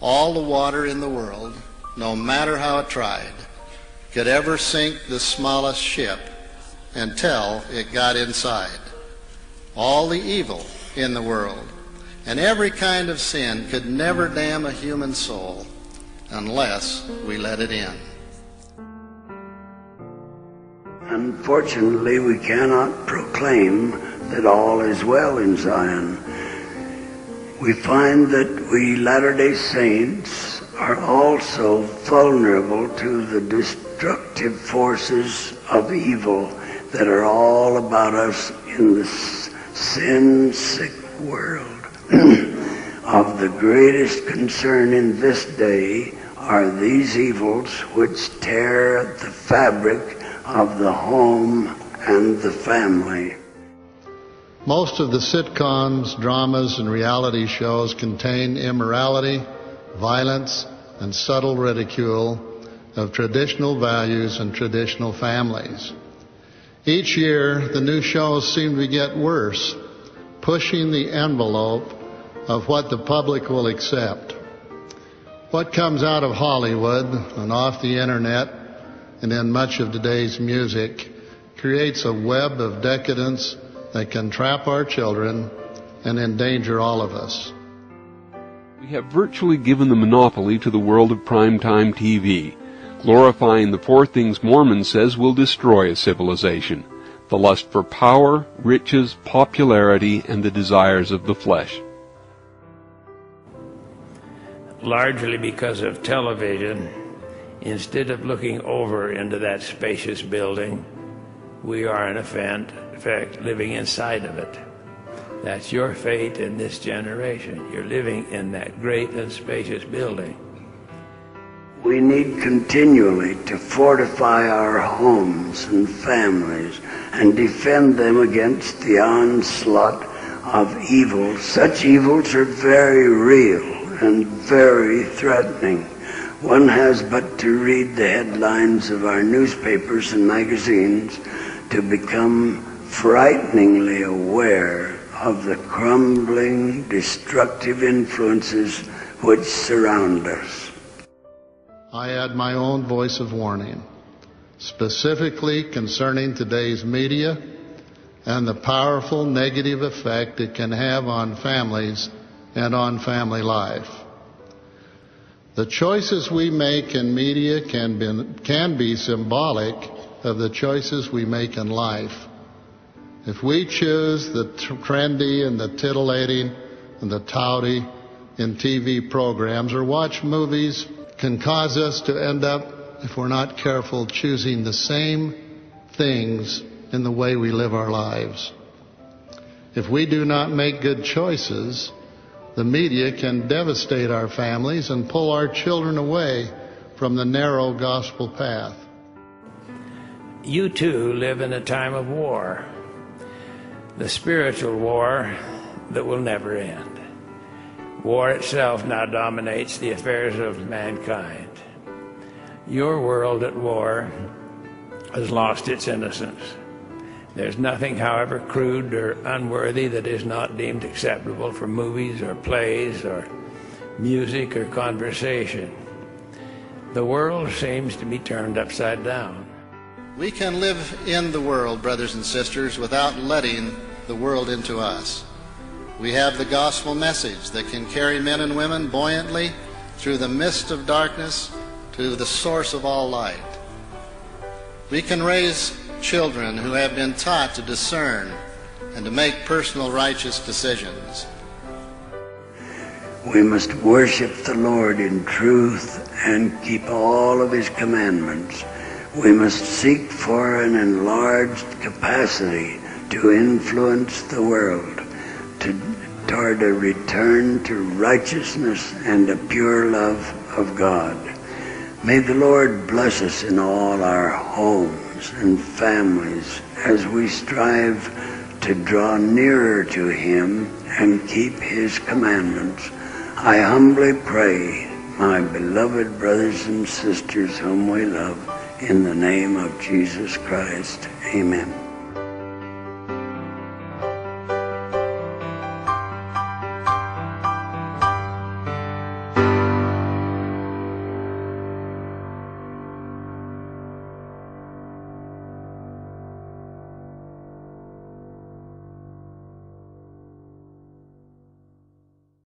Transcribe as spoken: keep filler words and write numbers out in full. all the water in the world, no matter how it tried, could ever sink the smallest ship until it got inside. All the evil in the world and every kind of sin could never damn a human soul unless we let it in. Unfortunately, we cannot proclaim that all is well in Zion. We find that we Latter-day Saints are also vulnerable to the destructive forces of evil that are all about us in the sin-sick world. Of the greatest concern in this day are these evils which tear at the fabric of the home and the family. Most of the sitcoms, dramas, and reality shows contain immorality, violence, and subtle ridicule of traditional values and traditional families. Each year, the new shows seem to get worse, pushing the envelope of what the public will accept. What comes out of Hollywood and off the internet and in much of today's music creates a web of decadence that can trap our children and endanger all of us. We have virtually given the monopoly to the world of primetime T V, glorifying the four things Mormon says will destroy a civilization: the lust for power, riches, popularity, and the desires of the flesh. Largely because of television, instead of looking over into that spacious building, we are in effect fact living inside of it. That's your fate in this generation. You're living in that great and spacious building. We need continually to fortify our homes and families and defend them against the onslaught of evil. Such evils are very real and very threatening. One has but to read the headlines of our newspapers and magazines to become frighteningly aware of the crumbling, destructive influences which surround us. I add my own voice of warning, specifically concerning today's media and the powerful negative effect it can have on families and on family life. The choices we make in media can be, can be symbolic of the choices we make in life. If we choose the trendy and the titillating and the touty in T V programs or watch movies, can cause us to end up, if we're not careful, choosing the same things in the way we live our lives. If we do not make good choices, the media can devastate our families and pull our children away from the narrow gospel path. You too live in a time of war. The spiritual war that will never end. War itself now dominates the affairs of mankind. Your world at war has lost its innocence. There's nothing, however crude or unworthy, that is not deemed acceptable for movies or plays or music or conversation. The world seems to be turned upside down. We can live in the world, brothers and sisters, without letting the world into us. We have the gospel message that can carry men and women buoyantly through the mist of darkness to the source of all light. We can raise children who have been taught to discern and to make personal righteous decisions. We must worship the Lord in truth and keep all of His commandments. We must seek for an enlarged capacity to influence the world to, toward a return to righteousness and a pure love of God. May the Lord bless us in all our homes and families as we strive to draw nearer to Him and keep His commandments. I humbly pray, my beloved brothers and sisters whom we love, in the name of Jesus Christ, amen.